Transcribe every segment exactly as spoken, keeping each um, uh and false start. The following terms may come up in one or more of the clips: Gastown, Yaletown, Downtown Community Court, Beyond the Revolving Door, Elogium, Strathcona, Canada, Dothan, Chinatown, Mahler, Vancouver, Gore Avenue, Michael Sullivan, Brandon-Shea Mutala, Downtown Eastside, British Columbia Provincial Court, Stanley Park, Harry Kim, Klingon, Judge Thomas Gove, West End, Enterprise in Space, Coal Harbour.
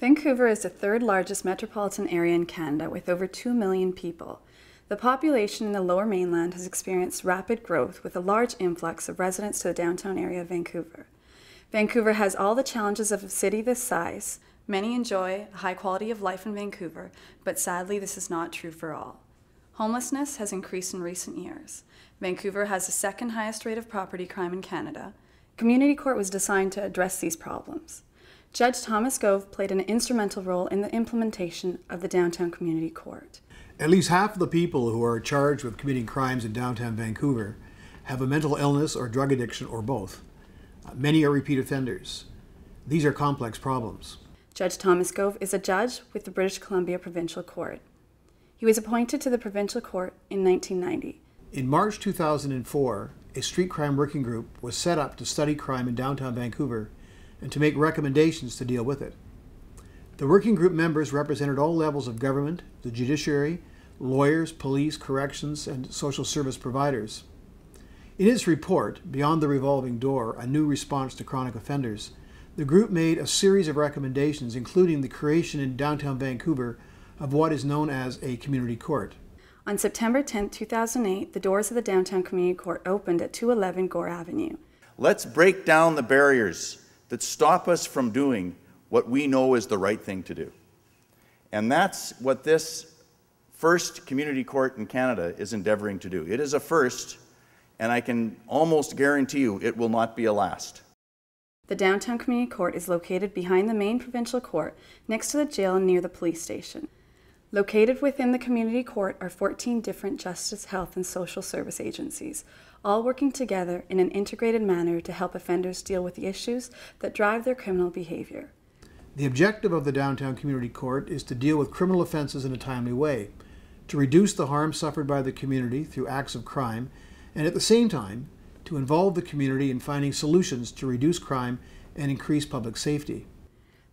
Vancouver is the third largest metropolitan area in Canada with over two million people. The population in the Lower Mainland has experienced rapid growth with a large influx of residents to the downtown area of Vancouver. Vancouver has all the challenges of a city this size. Many enjoy a high quality of life in Vancouver, but sadly this is not true for all. Homelessness has increased in recent years. Vancouver has the second highest rate of property crime in Canada. Community court was designed to address these problems. Judge Thomas Gove played an instrumental role in the implementation of the Downtown Community Court. At least half of the people who are charged with committing crimes in downtown Vancouver have a mental illness or drug addiction or both. Uh, many are repeat offenders. These are complex problems. Judge Thomas Gove is a judge with the British Columbia Provincial Court. He was appointed to the Provincial Court in nineteen ninety. In March two thousand four, a street crime working group was set up to study crime in downtown Vancouver and to make recommendations to deal with it. The working group members represented all levels of government, the judiciary, lawyers, police, corrections, and social service providers. In its report, Beyond the Revolving Door, A New Response to Chronic Offenders, the group made a series of recommendations, including the creation in downtown Vancouver of what is known as a community court. On September tenth, two thousand eight, the doors of the Downtown Community Court opened at two eleven Gore Avenue. Let's break down the barriers that stop us from doing what we know is the right thing to do. And that's what this first community court in Canada is endeavoring to do. It is a first, and I can almost guarantee you it will not be a last. The Downtown Community Court is located behind the main provincial court, next to the jail and near the police station. Located within the community court are fourteen different justice, health, and social service agencies, all working together in an integrated manner to help offenders deal with the issues that drive their criminal behavior. The objective of the Downtown Community Court is to deal with criminal offenses in a timely way, to reduce the harm suffered by the community through acts of crime, and at the same time, to involve the community in finding solutions to reduce crime and increase public safety.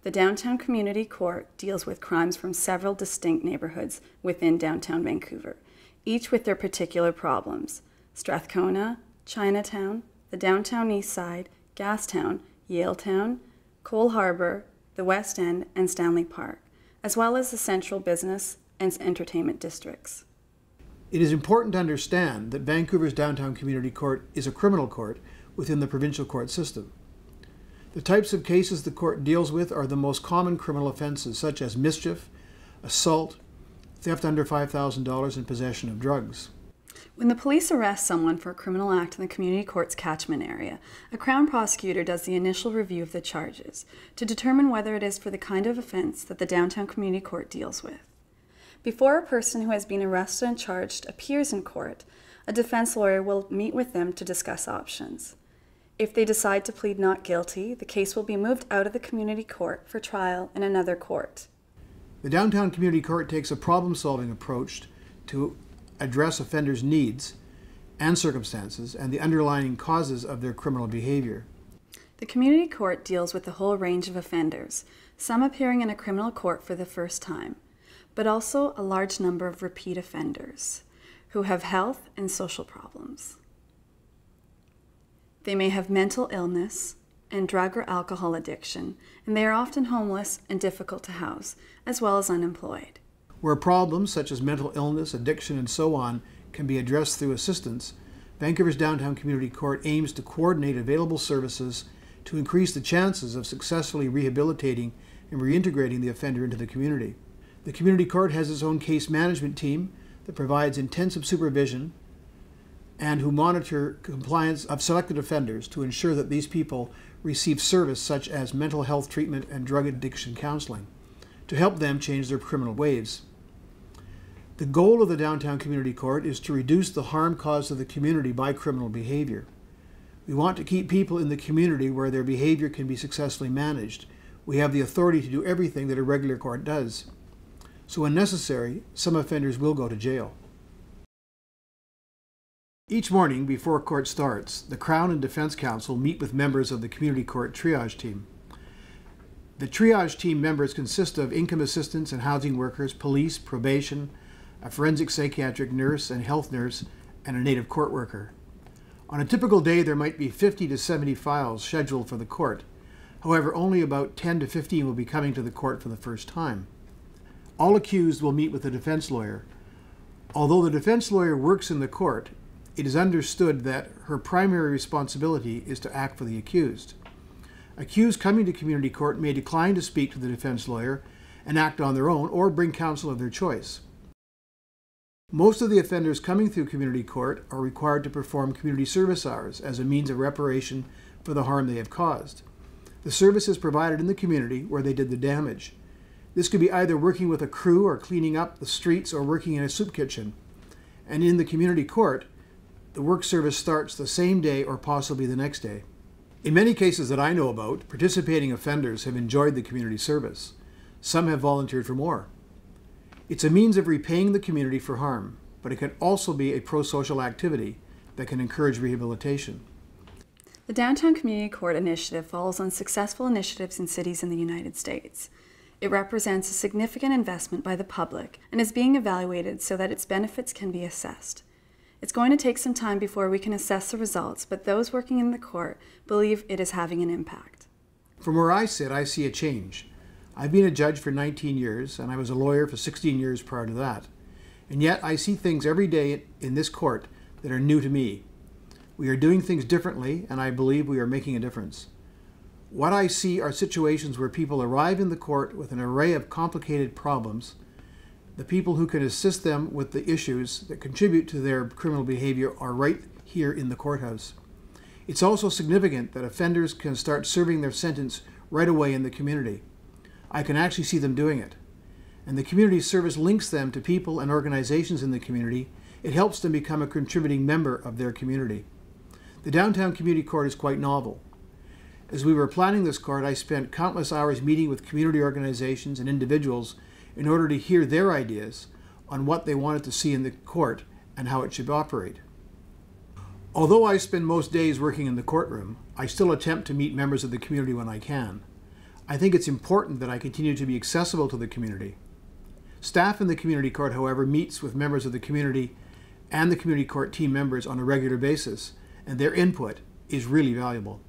The Downtown Community Court deals with crimes from several distinct neighborhoods within downtown Vancouver, each with their particular problems: Strathcona, Chinatown, the Downtown Eastside, Gastown, Yaletown, Coal Harbour, the West End, and Stanley Park, as well as the central business and entertainment districts. It is important to understand that Vancouver's Downtown Community Court is a criminal court within the provincial court system. The types of cases the court deals with are the most common criminal offenses, such as mischief, assault, theft under five thousand dollars, and possession of drugs. When the police arrest someone for a criminal act in the community court's catchment area, a Crown prosecutor does the initial review of the charges to determine whether it is for the kind of offense that the Downtown Community Court deals with. Before a person who has been arrested and charged appears in court, a defense lawyer will meet with them to discuss options. If they decide to plead not guilty, the case will be moved out of the community court for trial in another court. The Downtown Community Court takes a problem-solving approach to address offenders' needs and circumstances and the underlying causes of their criminal behavior. The community court deals with the whole range of offenders, some appearing in a criminal court for the first time, but also a large number of repeat offenders who have health and social problems. They may have mental illness and drug or alcohol addiction, and they are often homeless and difficult to house, as well as unemployed. Where problems such as mental illness, addiction, and so on can be addressed through assistance, Vancouver's Downtown Community Court aims to coordinate available services to increase the chances of successfully rehabilitating and reintegrating the offender into the community. The community court has its own case management team that provides intensive supervision and who monitor compliance of selected offenders to ensure that these people receive service such as mental health treatment and drug addiction counseling to help them change their criminal ways. The goal of the Downtown Community Court is to reduce the harm caused to the community by criminal behavior. We want to keep people in the community where their behavior can be successfully managed. We have the authority to do everything that a regular court does. So when necessary, some offenders will go to jail. Each morning before court starts, the Crown and Defense Counsel meet with members of the Community Court Triage Team. The Triage Team members consist of income assistants and housing workers, police, probation, a forensic psychiatric nurse and health nurse, and a native court worker. On a typical day, there might be fifty to seventy files scheduled for the court. However, only about ten to fifteen will be coming to the court for the first time. All accused will meet with a defense lawyer. Although the defense lawyer works in the court, it is understood that her primary responsibility is to act for the accused. Accused coming to community court may decline to speak to the defense lawyer and act on their own, or bring counsel of their choice. Most of the offenders coming through community court are required to perform community service hours as a means of reparation for the harm they have caused. The service is provided in the community where they did the damage. This could be either working with a crew or cleaning up the streets or working in a soup kitchen. And in the community court, the work service starts the same day or possibly the next day. In many cases that I know about, participating offenders have enjoyed the community service. Some have volunteered for more. It's a means of repaying the community for harm, but it can also be a pro-social activity that can encourage rehabilitation. The Downtown Community Court initiative follows on successful initiatives in cities in the United States. It represents a significant investment by the public and is being evaluated so that its benefits can be assessed. It's going to take some time before we can assess the results, but those working in the court believe it is having an impact. From where I sit, I see a change. I've been a judge for nineteen years, and I was a lawyer for sixteen years prior to that. And yet I see things every day in this court that are new to me. We are doing things differently, and I believe we are making a difference. What I see are situations where people arrive in the court with an array of complicated problems. The people who can assist them with the issues that contribute to their criminal behavior are right here in the courthouse. It's also significant that offenders can start serving their sentence right away in the community. I can actually see them doing it. And the community service links them to people and organizations in the community. It helps them become a contributing member of their community. The Downtown Community Court is quite novel. As we were planning this court, I spent countless hours meeting with community organizations and individuals in order to hear their ideas on what they wanted to see in the court and how it should operate. Although I spend most days working in the courtroom, I still attempt to meet members of the community when I can. I think it's important that I continue to be accessible to the community. Staff in the community court, however, meets with members of the community and the community court team members on a regular basis, and their input is really valuable.